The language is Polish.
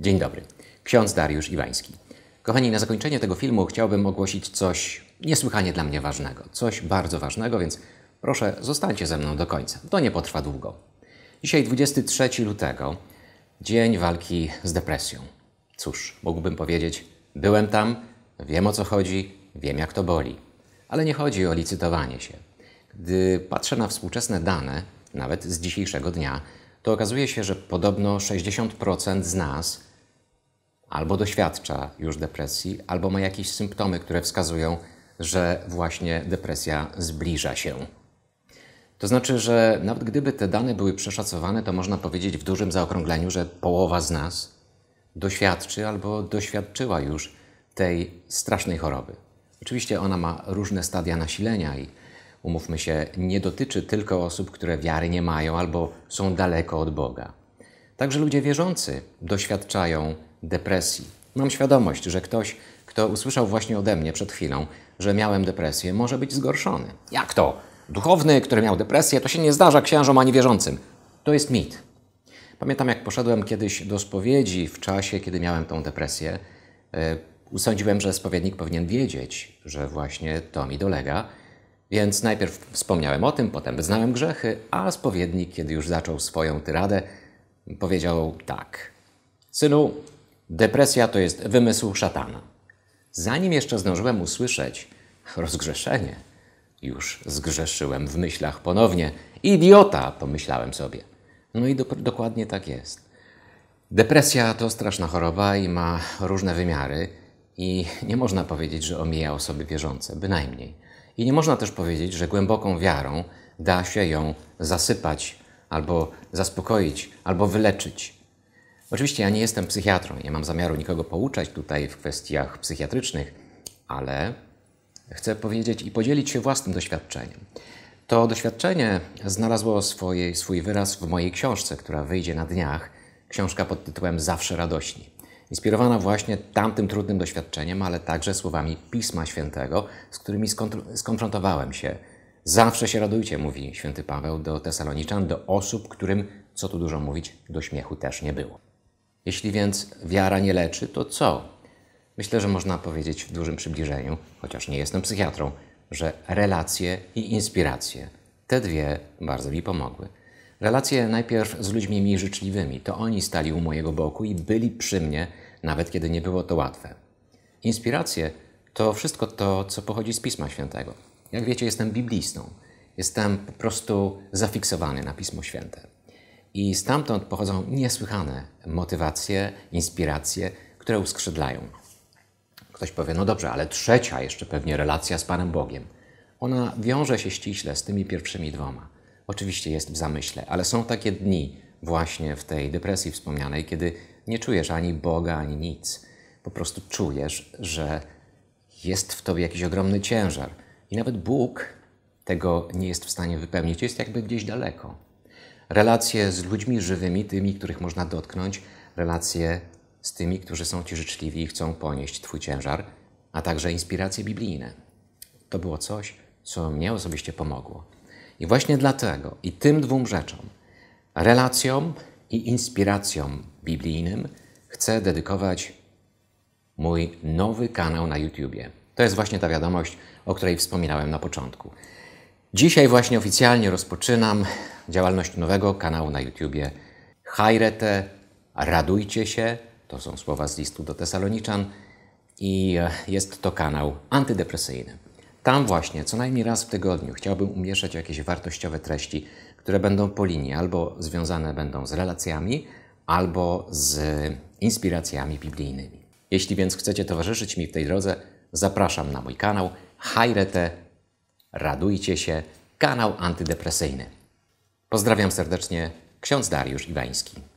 Dzień dobry, ksiądz Dariusz Iwański. Kochani, na zakończenie tego filmu chciałbym ogłosić coś niesłychanie dla mnie ważnego, coś bardzo ważnego, więc proszę zostańcie ze mną do końca, to nie potrwa długo. Dzisiaj 23 lutego, dzień walki z depresją. Cóż, mógłbym powiedzieć, byłem tam, wiem o co chodzi, wiem jak to boli. Ale nie chodzi o licytowanie się. Gdy patrzę na współczesne dane, nawet z dzisiejszego dnia, to okazuje się, że podobno 60% z nas albo doświadcza już depresji, albo ma jakieś symptomy, które wskazują, że właśnie depresja zbliża się. To znaczy, że nawet gdyby te dane były przeszacowane, to można powiedzieć w dużym zaokrągleniu, że połowa z nas doświadczy albo doświadczyła już tej strasznej choroby. Oczywiście ona ma różne stadia nasilenia i umówmy się, nie dotyczy tylko osób, które wiary nie mają albo są daleko od Boga. Także ludzie wierzący doświadczają depresji. Mam świadomość, że ktoś, kto usłyszał właśnie ode mnie przed chwilą, że miałem depresję, może być zgorszony. Jak to? Duchowny, który miał depresję, to się nie zdarza księżom ani wierzącym. To jest mit. Pamiętam, jak poszedłem kiedyś do spowiedzi w czasie, kiedy miałem tą depresję. Usądziłem, że spowiednik powinien wiedzieć, że właśnie to mi dolega. Więc najpierw wspomniałem o tym, potem wyznałem grzechy, a spowiednik, kiedy już zaczął swoją tyradę, powiedział tak. Synu, depresja to jest wymysł szatana. Zanim jeszcze zdążyłem usłyszeć rozgrzeszenie, już zgrzeszyłem w myślach ponownie. Idiota, pomyślałem sobie. No i dokładnie tak jest. Depresja to straszna choroba i ma różne wymiary i nie można powiedzieć, że omija osoby wierzące, bynajmniej. I nie można też powiedzieć, że głęboką wiarą da się ją zasypać, albo zaspokoić, albo wyleczyć. Oczywiście ja nie jestem psychiatrą, nie mam zamiaru nikogo pouczać tutaj w kwestiach psychiatrycznych, ale chcę powiedzieć i podzielić się własnym doświadczeniem. To doświadczenie znalazło swój wyraz w mojej książce, która wyjdzie na dniach, książka pod tytułem Zawsze radośni. Inspirowana właśnie tamtym trudnym doświadczeniem, ale także słowami Pisma Świętego, z którymi skonfrontowałem się. Zawsze się radujcie, mówi św. Paweł do Tesaloniczan, do osób, którym, co tu dużo mówić, do śmiechu też nie było. Jeśli więc wiara nie leczy, to co? Myślę, że można powiedzieć w dużym przybliżeniu, chociaż nie jestem psychiatrą, że relacje i inspiracje, te dwie bardzo mi pomogły. Relacje najpierw z ludźmi mi życzliwymi, to oni stali u mojego boku i byli przy mnie, nawet kiedy nie było to łatwe. Inspiracje to wszystko to, co pochodzi z Pisma Świętego. Jak wiecie, jestem biblistą, jestem po prostu zafiksowany na Pismo Święte. I stamtąd pochodzą niesłychane motywacje, inspiracje, które uskrzydlają. Ktoś powie, no dobrze, ale trzecia jeszcze pewnie relacja z Panem Bogiem. Ona wiąże się ściśle z tymi pierwszymi dwoma. Oczywiście jest w zamyśle, ale są takie dni właśnie w tej depresji wspomnianej, kiedy nie czujesz ani Boga, ani nic. Po prostu czujesz, że jest w tobie jakiś ogromny ciężar i nawet Bóg tego nie jest w stanie wypełnić. Jest jakby gdzieś daleko. Relacje z ludźmi żywymi, tymi, których można dotknąć, relacje z tymi, którzy są ci życzliwi i chcą ponieść twój ciężar, a także inspiracje biblijne. To było coś, co mnie osobiście pomogło. I właśnie dlatego i tym dwóm rzeczom, relacjom i inspiracjom biblijnym, chcę dedykować mój nowy kanał na YouTubie. To jest właśnie ta wiadomość, o której wspominałem na początku. Dzisiaj właśnie oficjalnie rozpoczynam działalność nowego kanału na YouTubie. Hajrete, radujcie się, to są słowa z listu do Tesaloniczan i jest to kanał antydepresyjny. Tam właśnie co najmniej raz w tygodniu chciałbym umieszczać jakieś wartościowe treści, które będą po linii, albo związane będą z relacjami, albo z inspiracjami biblijnymi. Jeśli więc chcecie towarzyszyć mi w tej drodze, zapraszam na mój kanał Hajrete, radujcie się, kanał antydepresyjny. Pozdrawiam serdecznie, ksiądz Dariusz Iwański.